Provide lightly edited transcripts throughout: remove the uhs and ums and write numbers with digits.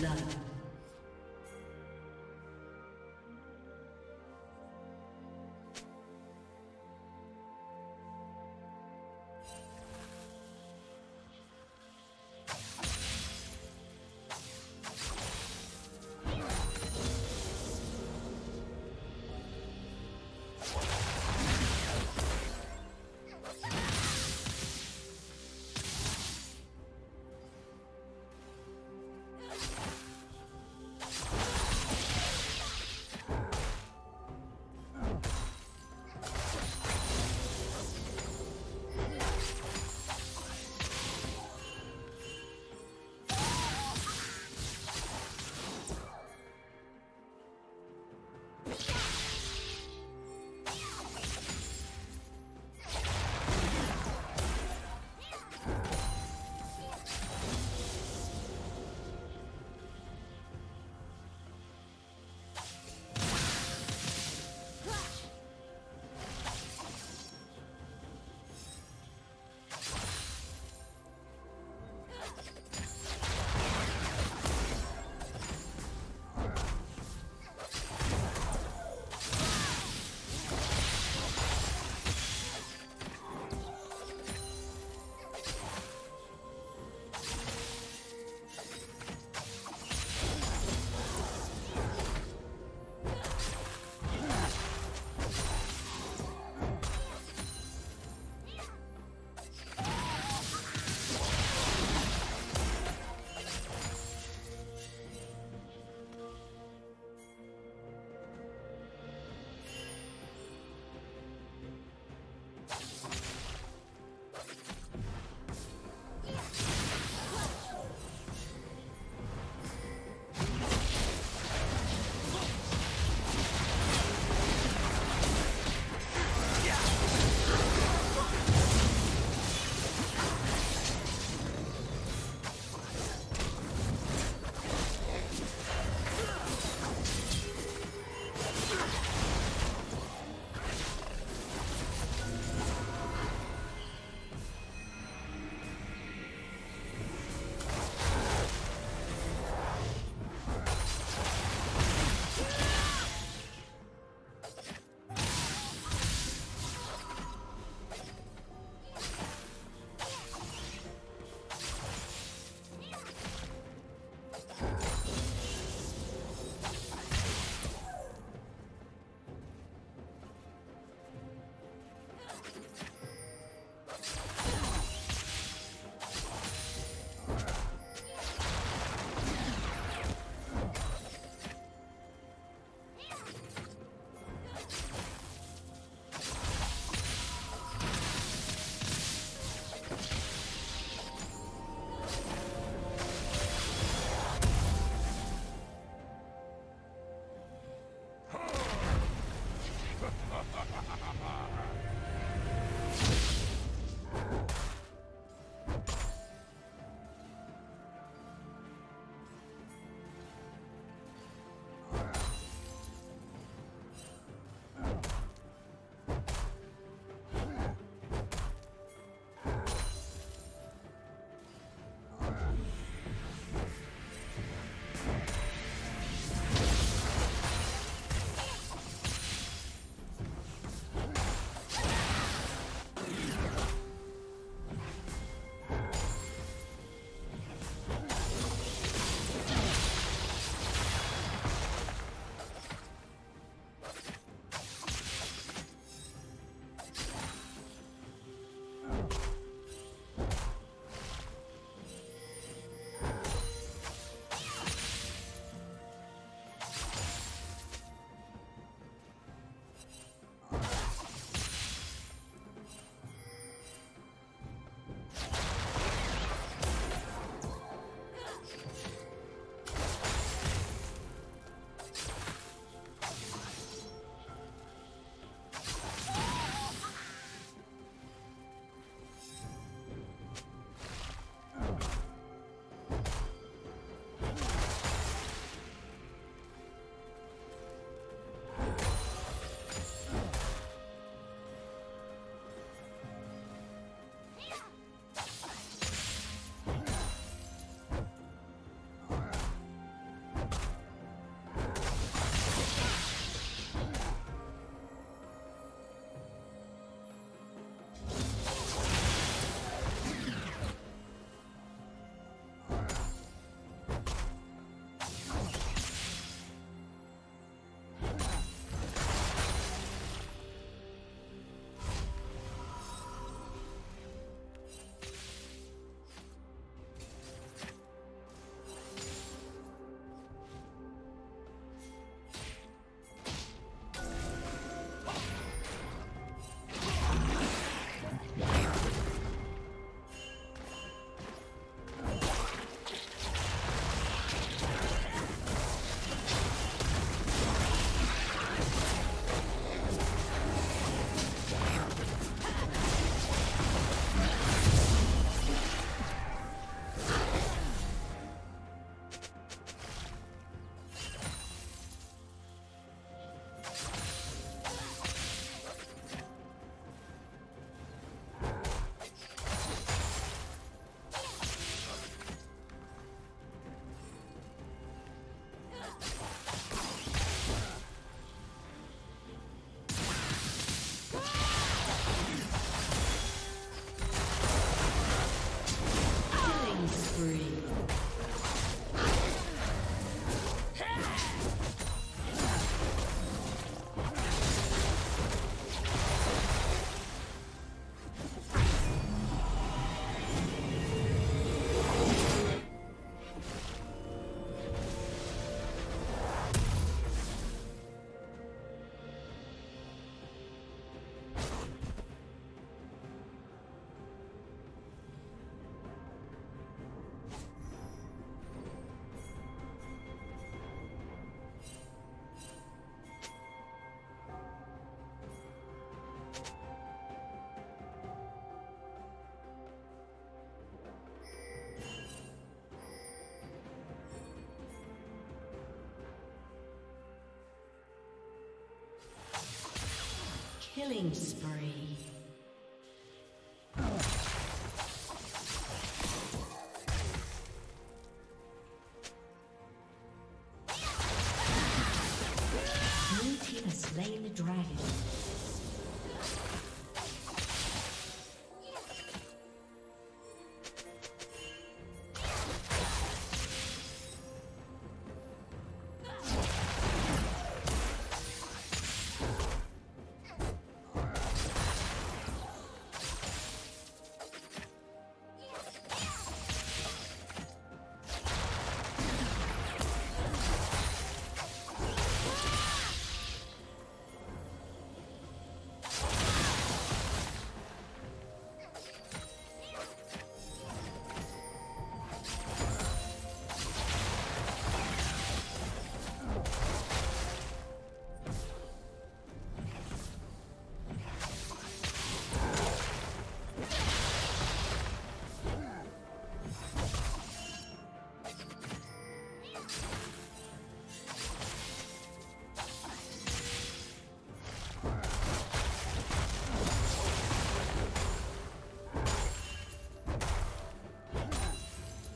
blood. Killing spree. Blue team has slain the dragon.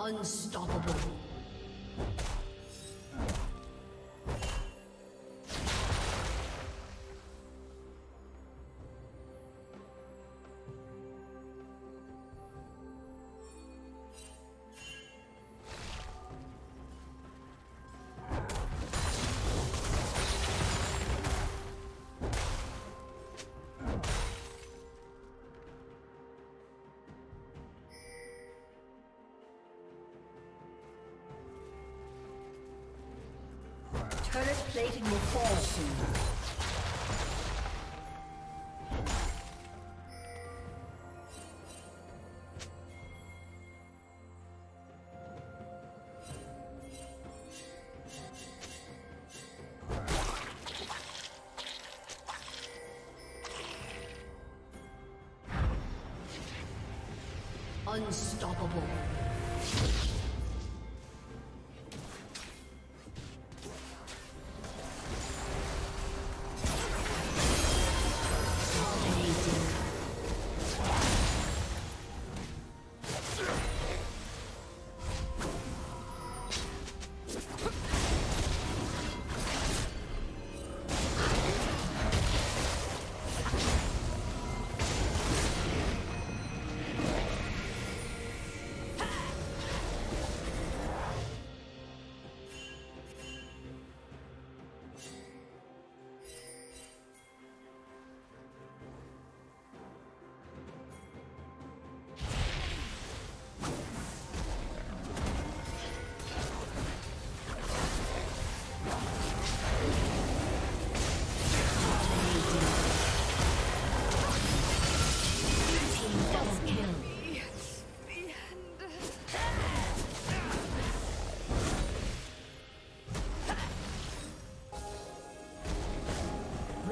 Unstoppable. Turret plating will fall soon.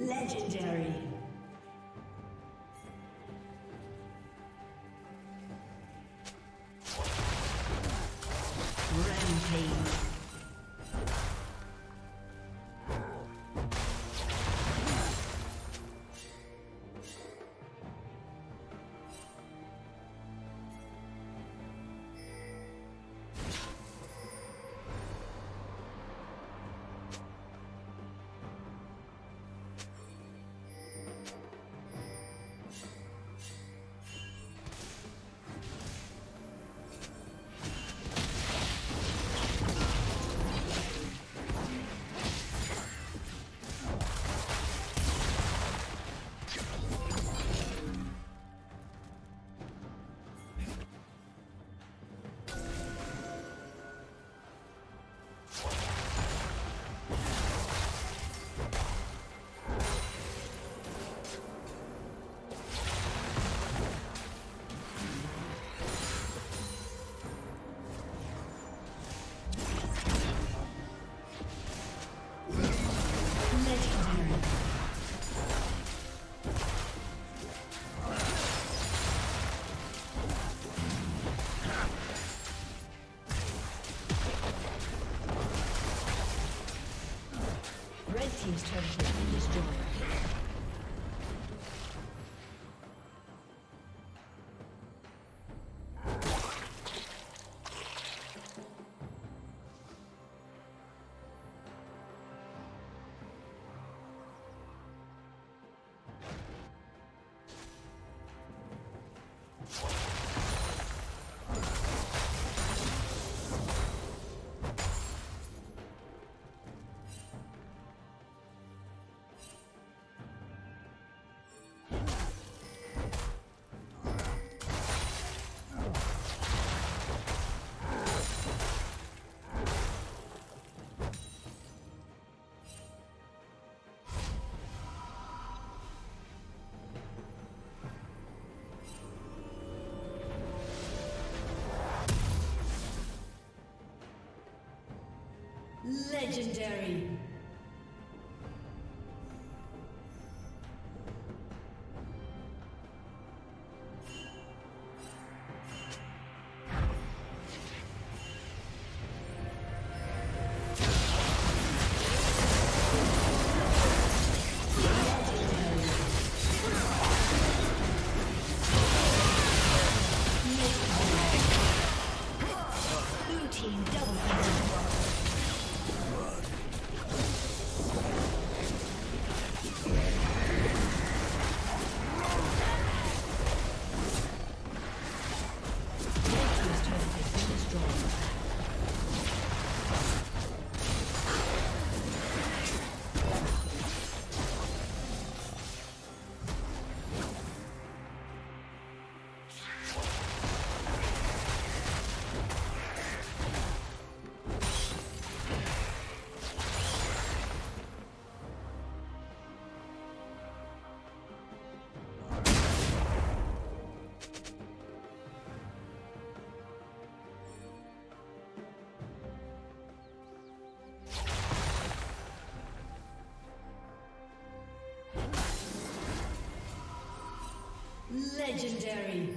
Legendary. Rampage. Team's turret has been destroyed. Legendary. Blue team double kill. Legendary.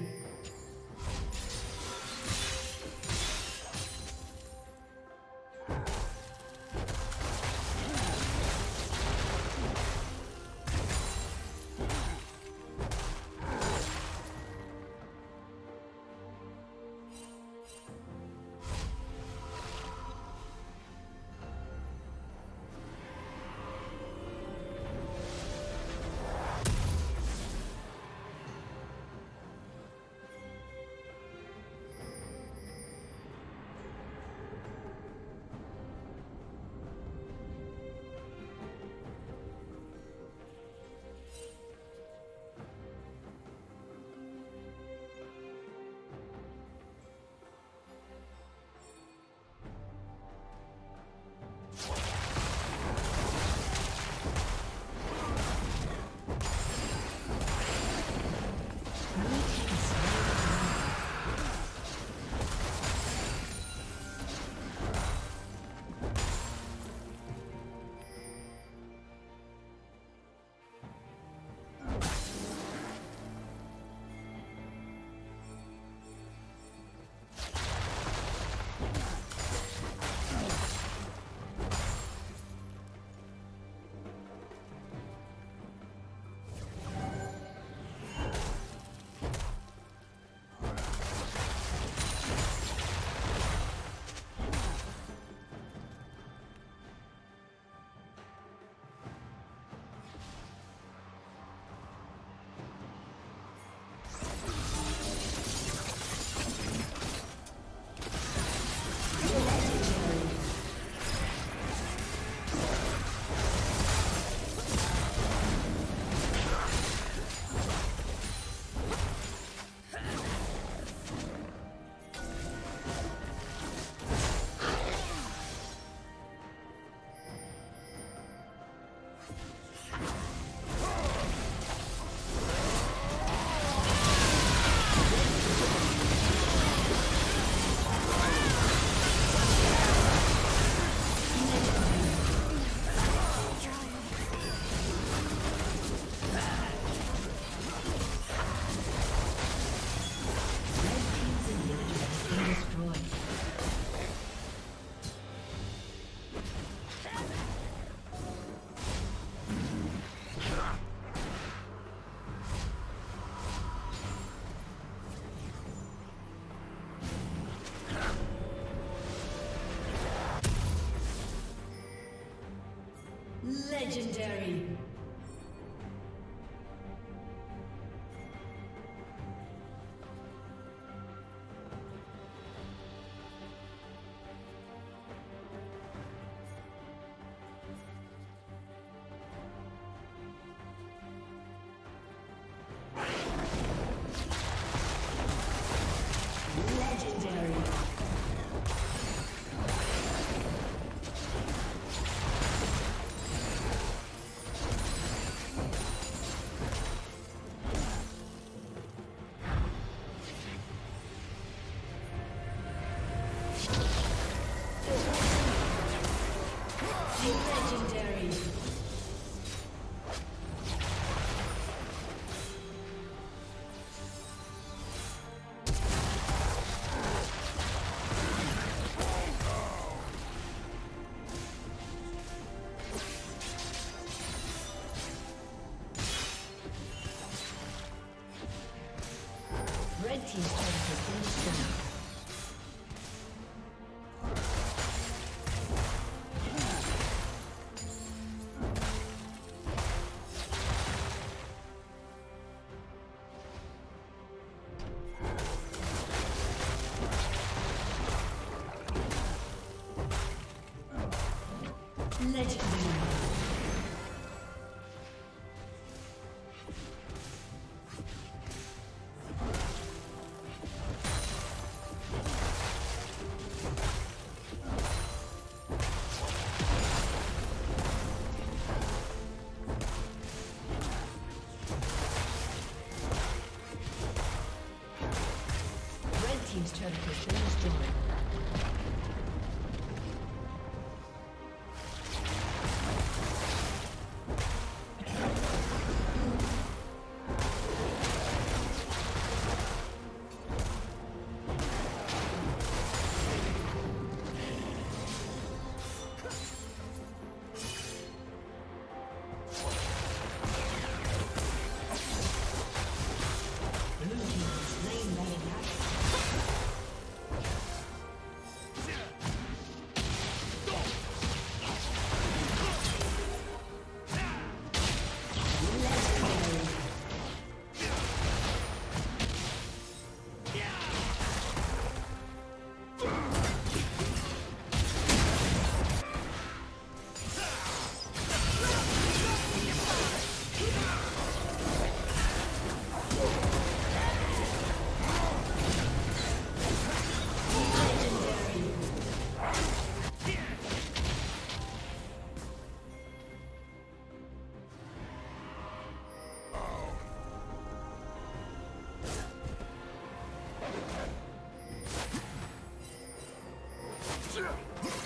Legendary. He's trying to finish them. He's trying to finish drawing.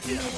Legendary.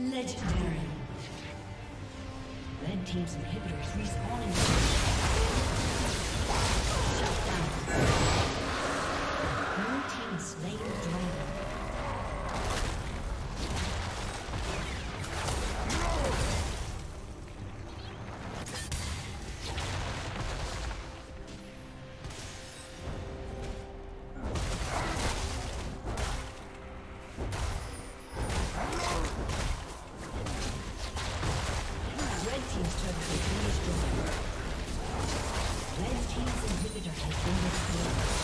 Legendary. Red team's inhibitors respawning. Shut down. Blue team slain the dragon. Red team's inhibitor has been destroyed.